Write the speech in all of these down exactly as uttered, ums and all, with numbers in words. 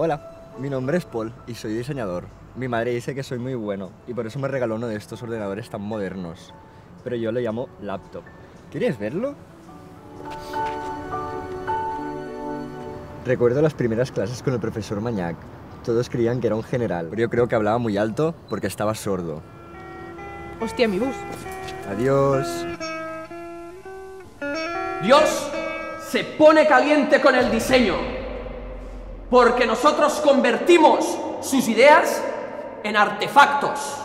Hola, mi nombre es Paul y soy diseñador. Mi madre dice que soy muy bueno y por eso me regaló uno de estos ordenadores tan modernos. Pero yo lo llamo laptop. ¿Quieres verlo? Recuerdo las primeras clases con el profesor Mañac. Todos creían que era un general, pero yo creo que hablaba muy alto porque estaba sordo. Hostia, mi bus. Adiós. Dios se pone caliente con el diseño, porque nosotros convertimos sus ideas en artefactos.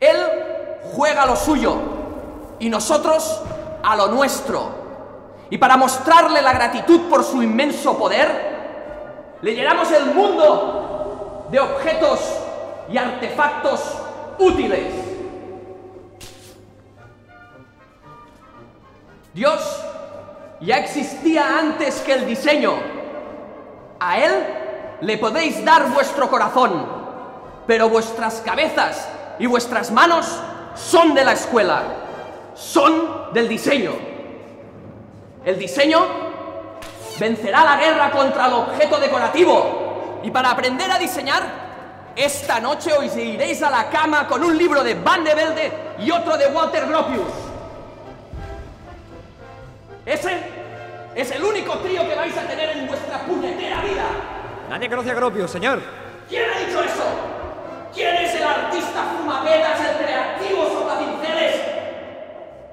Él juega a lo suyo y nosotros a lo nuestro. Y para mostrarle la gratitud por su inmenso poder, le llenamos el mundo de objetos y artefactos útiles. Dios ya existía antes que el diseño. A Él le podéis dar vuestro corazón, pero vuestras cabezas y vuestras manos son de la escuela, son del diseño. El diseño vencerá la guerra contra el objeto decorativo. Y para aprender a diseñar, esta noche os iréis a la cama con un libro de Van de Velde y otro de Walter Gropius. Ese es el único trío que vais a tener en vuestra puñetera vida. Nadie conoce a Gropius, señor. ¿Quién ha dicho eso? ¿Quién es el artista fumapetas, el creativo soplacinceles?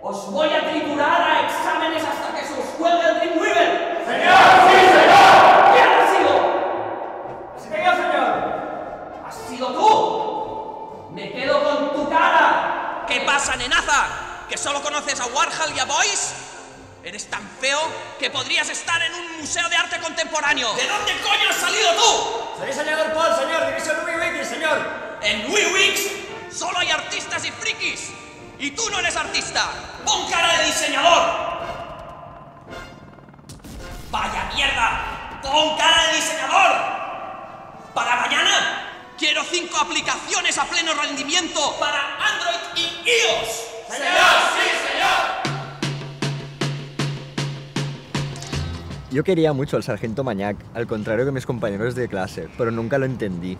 Os voy a triturar a exámenes hasta que se os cuelgue el Dreamweaver. ¡Señor! ¡Sí, señor! ¿Quién ha sido? ¡Venga, señor! ¡Has sido tú! ¡Me quedo con tu cara! ¿Qué pasa, nenaza? ¿Que solo conoces a Warhol y a Boyce? Eres tan feo que podrías estar en un museo de arte contemporáneo. ¿De dónde coño has salido tú? Soy diseñador Paul, señor. Dirijo WeWix, señor. En WeWix solo hay artistas y frikis. Y tú no eres artista. ¡Pon cara de diseñador! ¡Vaya mierda! ¡Pon cara de diseñador! ¡Para mañana! Quiero cinco aplicaciones a pleno rendimiento para Android y iOS. ¡Señor, sí, señor! Yo quería mucho al sargento Mañac, al contrario que mis compañeros de clase, pero nunca lo entendí.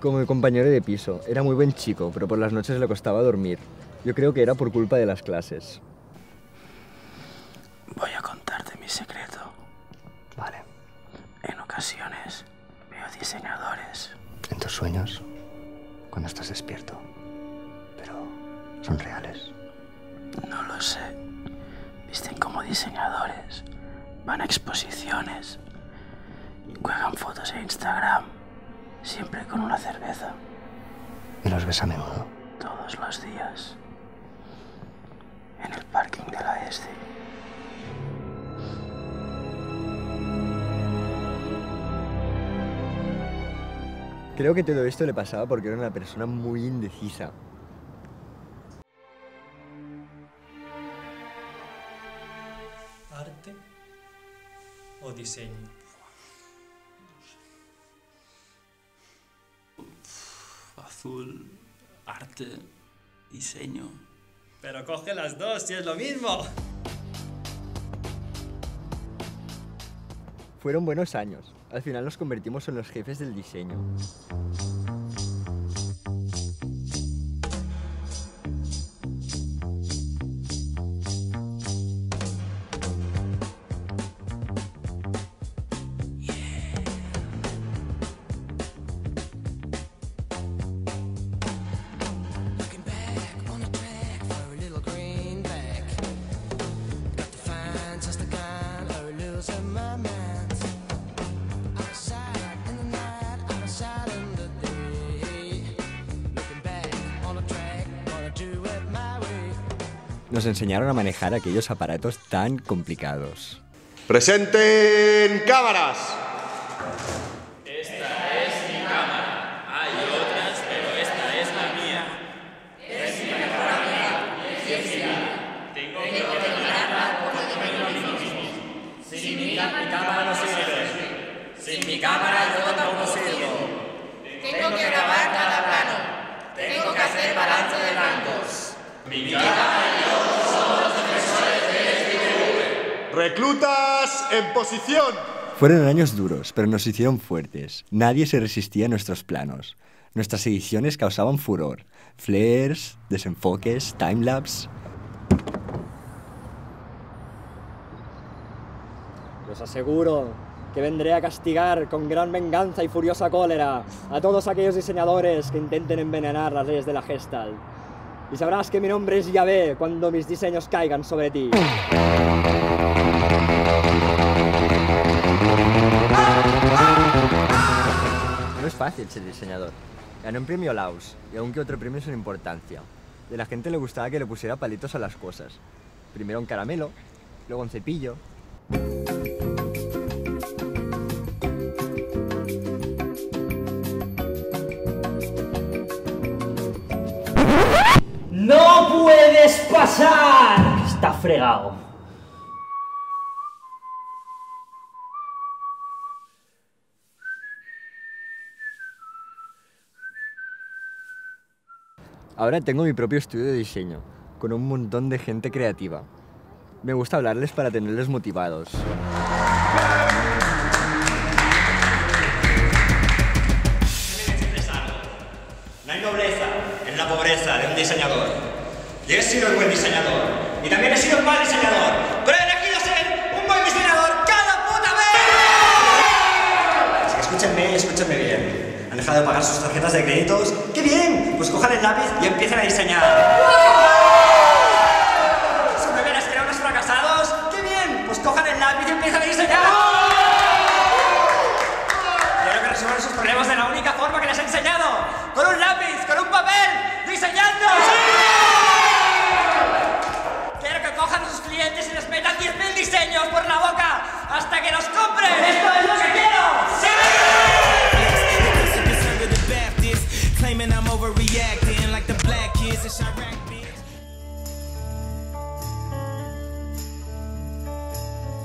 Como mi compañero de piso, era muy buen chico, pero por las noches le costaba dormir. Yo creo que era por culpa de las clases. Voy a contarte mi secreto. Vale. En ocasiones veo diseñadores en tus sueños, cuando estás despierto, pero son reales. No lo sé. Visten como diseñadores, van a exposiciones, juegan fotos en Instagram, siempre con una cerveza. ¿Y los ves a menudo? Todos los días. En el parking de la ESDE. Creo que todo esto le pasaba porque era una persona muy indecisa. ¿Arte o diseño? Azul, arte, diseño. Pero coge las dos, si es lo mismo. Fueron buenos años. Al final nos convertimos en los jefes del diseño. Yeah. Nos enseñaron a manejar aquellos aparatos tan complicados. ¡Presenten cámaras! Esta es mi cámara. Hay otras, pero esta es la mía. Es mi mejor amiga. Es mi cámara. Tengo que terminarla porque no lo mismo. Sin mi cámara no sirve. Sin mi cámara yo tampoco sirvo. Tengo que grabar cada plano. Tengo que hacer balance de blancos. Mi cámara. ¡Reclutas en posición! Fueron años duros, pero nos hicieron fuertes. Nadie se resistía a nuestros planos. Nuestras ediciones causaban furor. Flares, desenfoques, timelapse. Os aseguro que vendré a castigar con gran venganza y furiosa cólera a todos aquellos diseñadores que intenten envenenar las leyes de la Gestalt. Y sabrás que mi nombre es Yahvé cuando mis diseños caigan sobre ti. No es fácil ser diseñador. Ganó un premio Laos y aún que otro premio sin importancia. De la gente le gustaba que le pusiera palitos a las cosas. Primero un caramelo, luego un cepillo. ¡No puedes pasar! Está fregado. Ahora tengo mi propio estudio de diseño, con un montón de gente creativa. Me gusta hablarles para tenerles motivados. No hay nobleza en la pobreza de un diseñador. Y he sido un buen diseñador. Y también he sido un mal diseñador. Pero he elegido ser un buen diseñador cada puta vez. Así que escúchenme, escúchenme bien. Han dejado de pagar sus tarjetas de créditos. ¡Qué bien! Pues cojan el lápiz y empiecen a diseñar.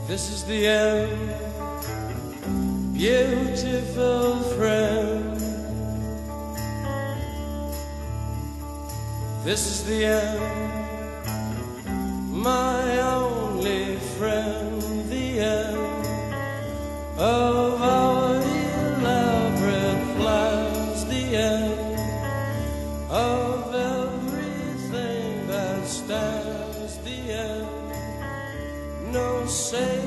This is the end, beautiful friend. This is the end, my only friend. The end of our elaborate plans. The end of everything that stands. The end, no say.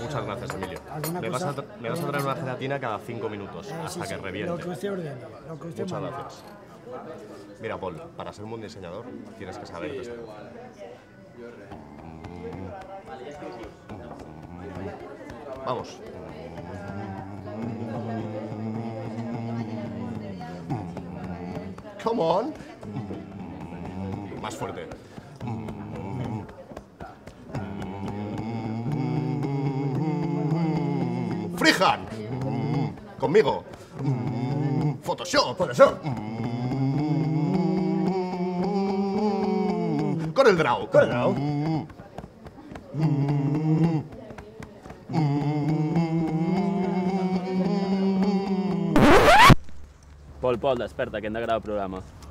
Muchas gracias, Emilio. Me vas, a me vas a traer una gelatina cada cinco minutos, hasta que reviente. Lo que usted ordene. Muchas gracias. Mira, Paul, para ser un buen diseñador tienes que saber esto. Vamos. Come on. Más fuerte. Freehand. Conmigo. Photoshop. Photoshop. Con el draw. Con el draw. Paul, Paul, desperta, que hem de gravar el programa.